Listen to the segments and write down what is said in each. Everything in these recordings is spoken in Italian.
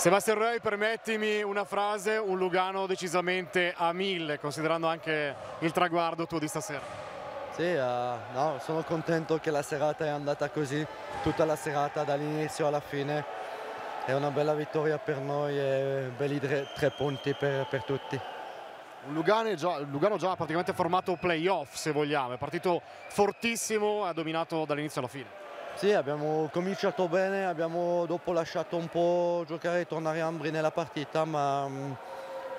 Sébastien Reuille, permettimi una frase, un Lugano decisamente a 1000, considerando anche il traguardo tuo di stasera. Sì, no, sono contento che la serata è andata così, tutta la serata dall'inizio alla fine. È una bella vittoria per noi e belli tre punti per tutti. Lugano già praticamente formato playoff, se vogliamo, è partito fortissimo e ha dominato dall'inizio alla fine. Sì, abbiamo cominciato bene, abbiamo dopo lasciato un po' giocare e tornare a Ambri nella partita, ma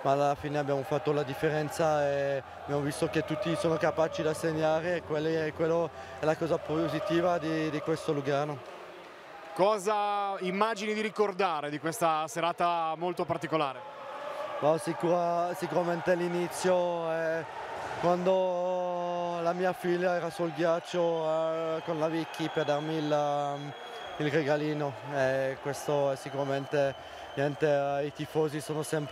alla fine abbiamo fatto la differenza e abbiamo visto che tutti sono capaci da segnare e quello è la cosa positiva di questo Lugano. Cosa immagini di ricordare di questa serata molto particolare? No, sicuramente l'inizio, quando la mia figlia era sul ghiaccio con la Vicky per darmi il regalino, questo è sicuramente niente, i tifosi sono stati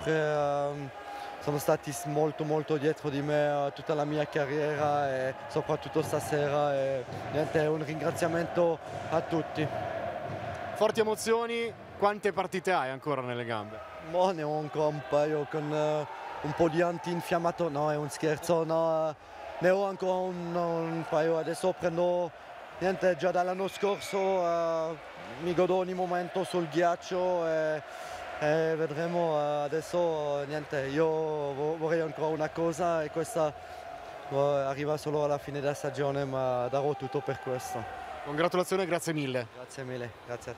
molto dietro di me tutta la mia carriera e soprattutto stasera, niente, un ringraziamento a tutti. Forti emozioni, quante partite hai ancora nelle gambe? Boh, ne ho ancora un paio con un po' di antinfiammato, no è un scherzo, no, ne ho ancora un paio, adesso prendo, niente, già dall'anno scorso mi godo ogni momento sul ghiaccio e vedremo adesso, niente, io vorrei ancora una cosa e questa arriva solo alla fine della stagione, ma darò tutto per questo. Congratulazioni e grazie mille. Grazie mille, grazie a te.